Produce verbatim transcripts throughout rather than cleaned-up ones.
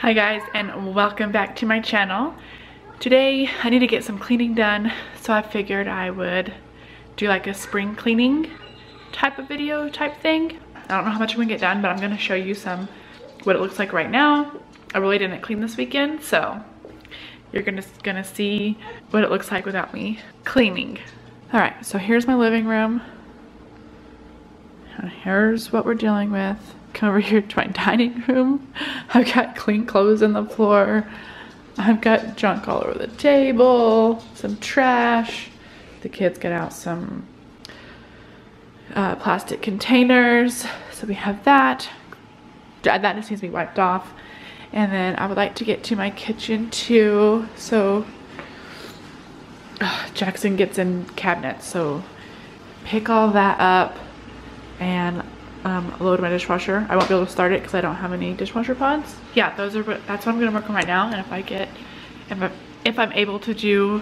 Hi guys, and welcome back to my channel. Today I need to get some cleaning done, so I figured I would do like a spring cleaning type of video type thing. I don't know how much I'm gonna get done, but I'm gonna show you some what it looks like right now. I really didn't clean this weekend, so you're gonna gonna see what it looks like without me cleaning. All right, so here's my living room, and here's what we're dealing with. Come over here to my dining room. I've got clean clothes on the floor. I've got junk all over the table, some trash. The kids got out some uh, plastic containers. So we have that. That just needs to be wiped off. And then I would like to get to my kitchen too. So uh, Jackson gets in cabinets. So pick all that up and Um, load my dishwasher. I won't be able to start it because I don't have any dishwasher pods. Yeah, those are what, that's what I'm gonna work on right now. And if I get, if, I, if I'm able to do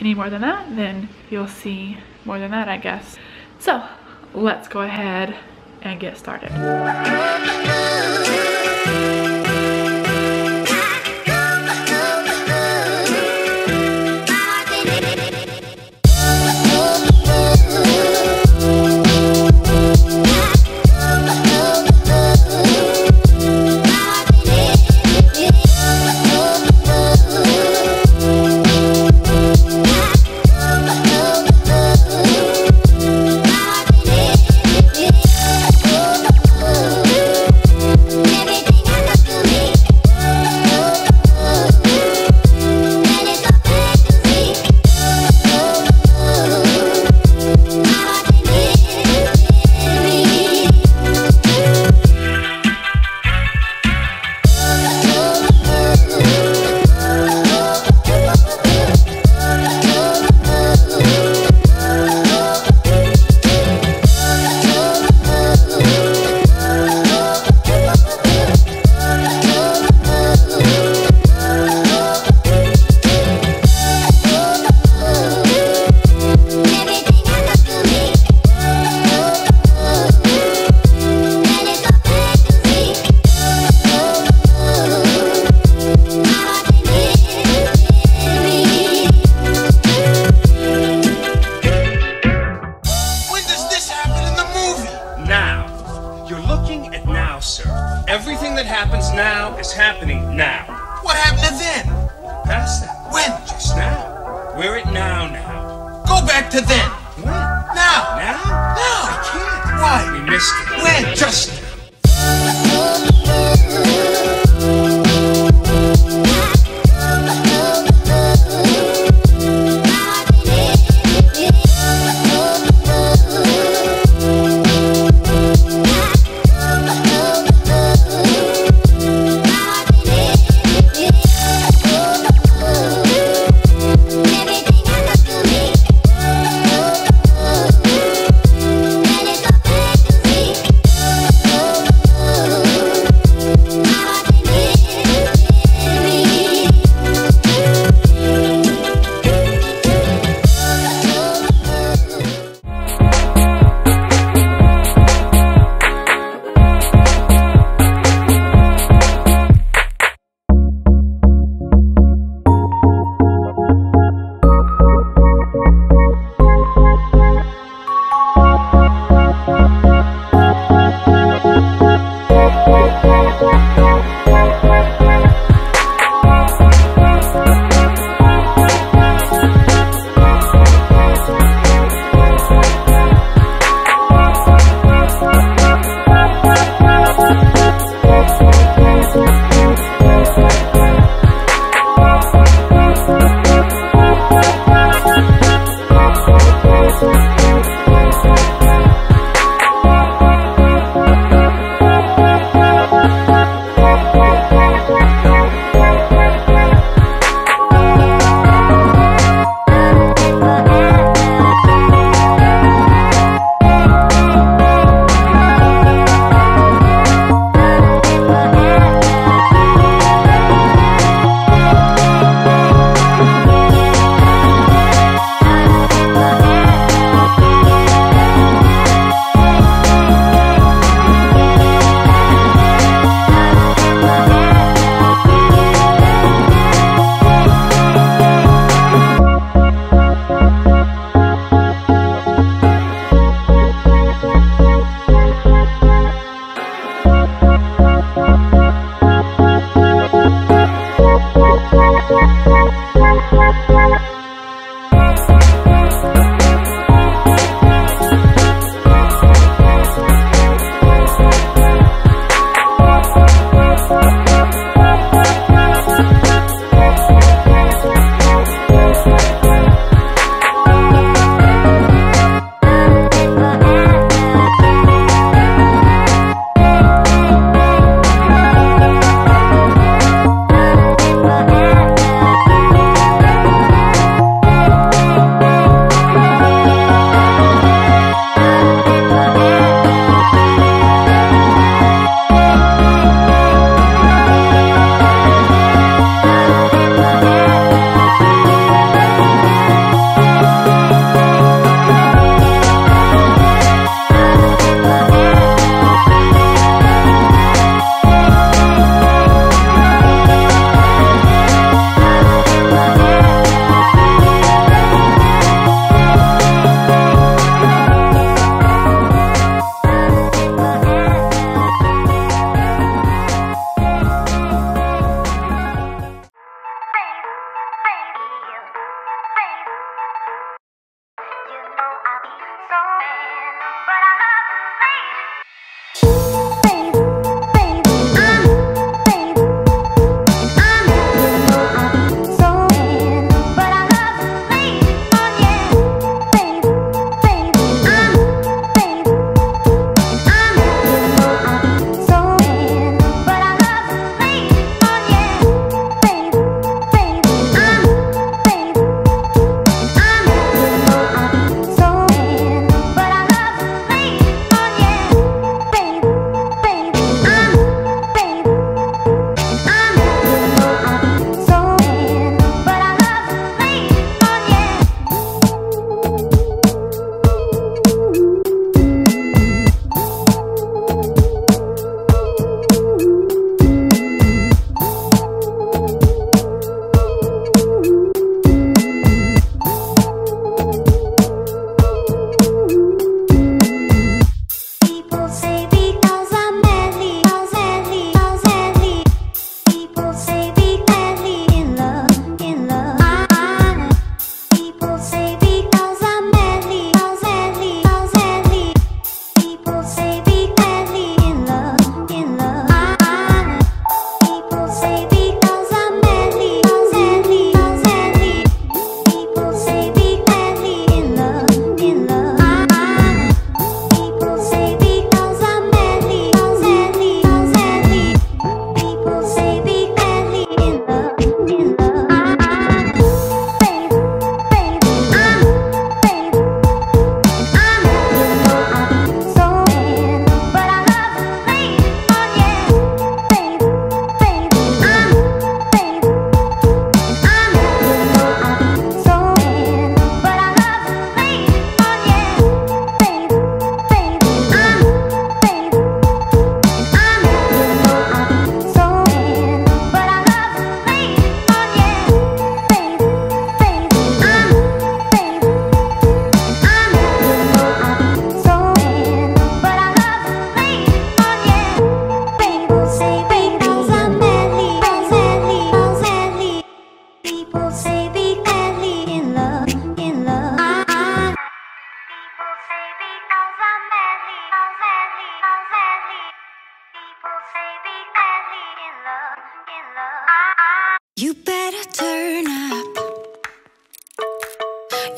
any more than that, then you'll see more than that, I guess. So let's go ahead and get started. Everything that happens now is happening now. What happened to then? Past that. When? Just now. We're at now now. Go back to then. When? Now. Now? Now. I can't. Why? We missed it. When? Just now. Oh,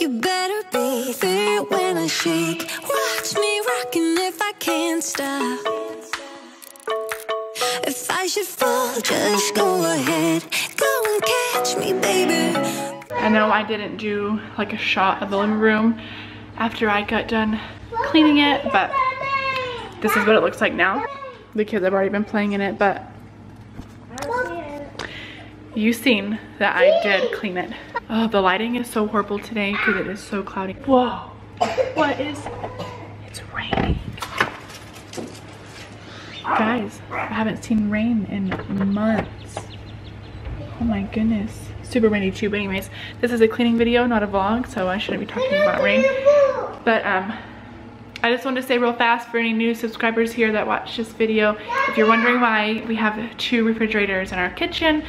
You better be there when I shake. Watch me rockin' if I can't stop. If I should fall, just go ahead. Go and catch me, baby. I know I didn't do like a shot of the living room after I got done cleaning it, but this is what it looks like now. The kids have already been playing in it, but you've seen that I did clean it. Oh, the lighting is so horrible today because it is so cloudy. Whoa, what is, it's raining. Guys, I haven't seen rain in months. Oh my goodness. Super rainy too, but anyways, this is a cleaning video, not a vlog, so I shouldn't be talking about rain. But um, I just wanted to say real fast for any new subscribers here that watch this video, if you're wondering why we have two refrigerators in our kitchen,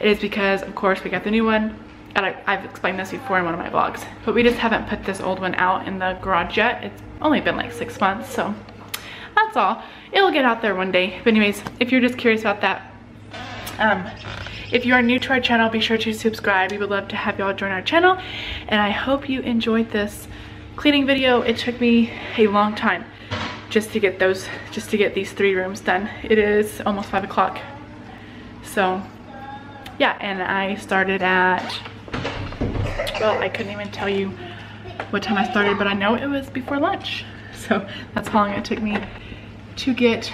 it is because, of course, we got the new one. And I, I've explained this before in one of my vlogs, but we just haven't put this old one out in the garage yet. It's only been like six months, so that's all. It'll get out there one day. But anyways, if you're just curious about that, um, if you are new to our channel, be sure to subscribe. We would love to have y'all join our channel. And I hope you enjoyed this cleaning video. It took me a long time just to get those, just to get these three rooms done. It is almost five o'clock. So yeah, and I started at, well, I couldn't even tell you what time I started, but I know it was before lunch. So that's how long it took me to get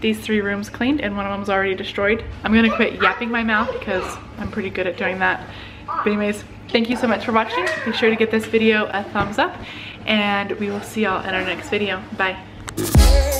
these three rooms cleaned, and one of them's already destroyed. I'm gonna quit yapping my mouth because I'm pretty good at doing that. But anyways, thank you so much for watching. Be sure to give this video a thumbs up, and we will see y'all in our next video. Bye.